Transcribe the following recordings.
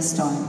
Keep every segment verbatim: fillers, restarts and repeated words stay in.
this time.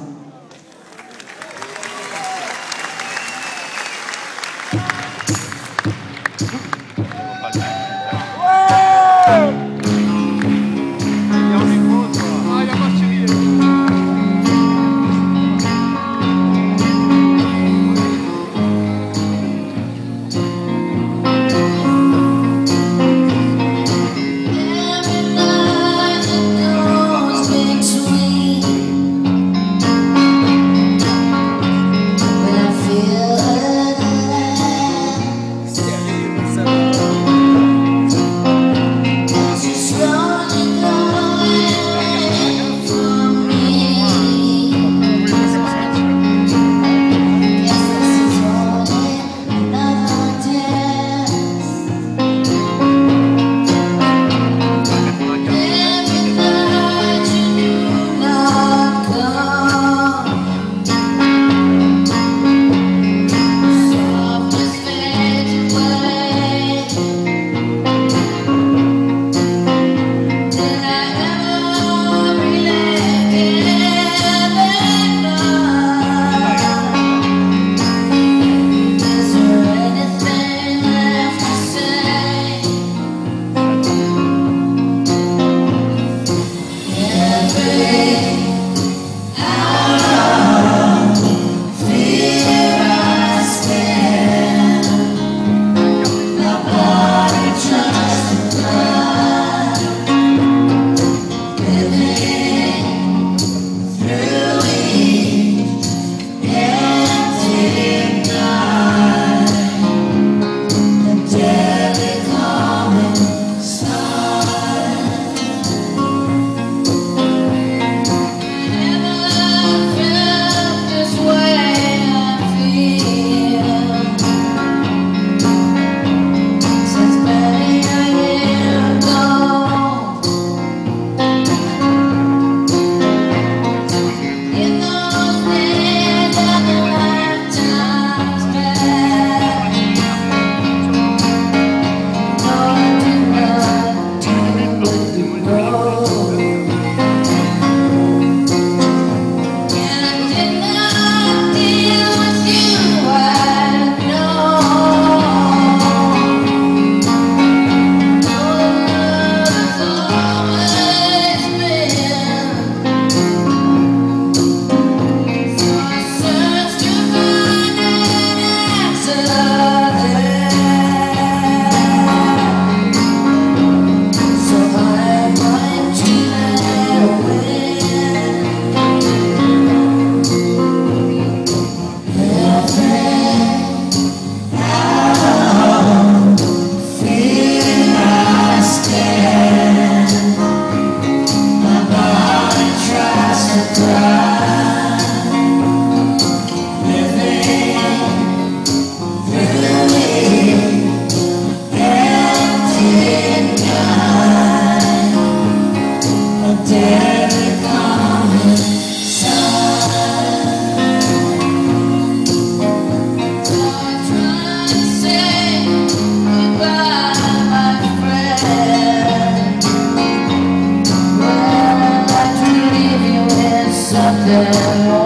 Yeah.